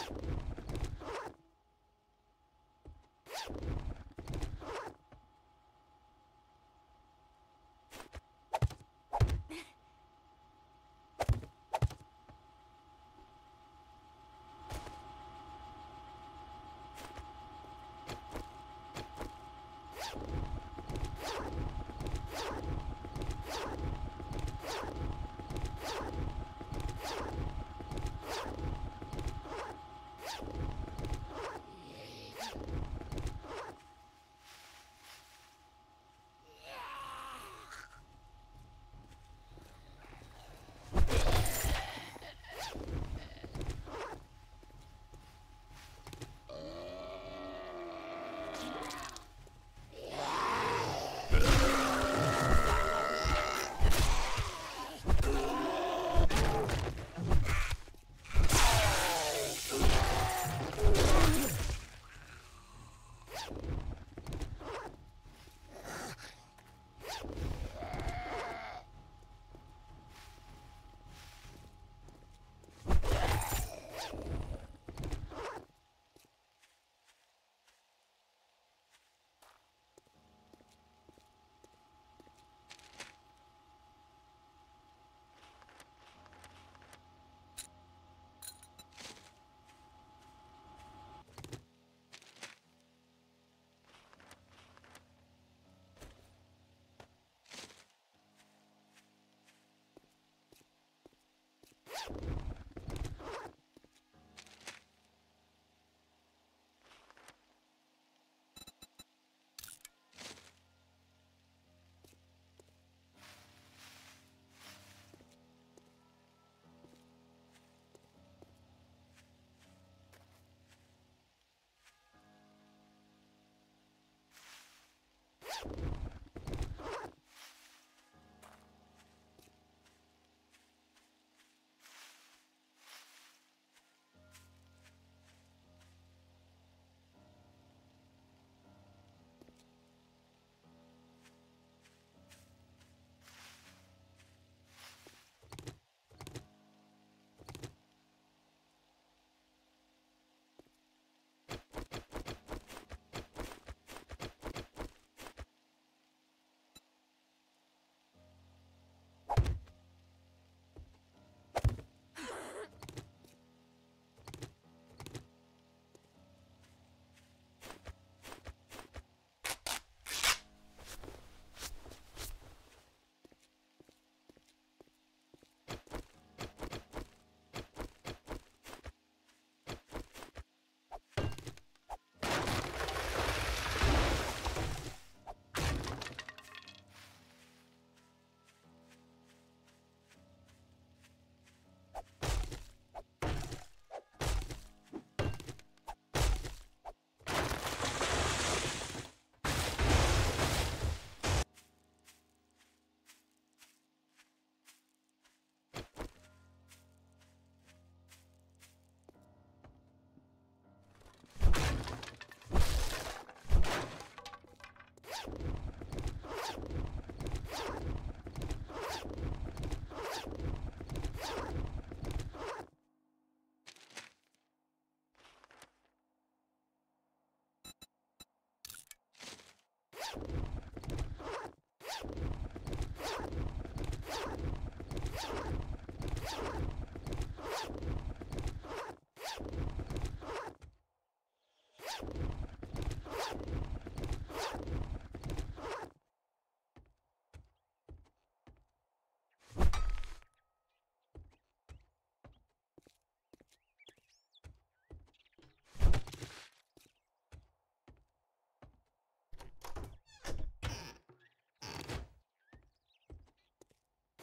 You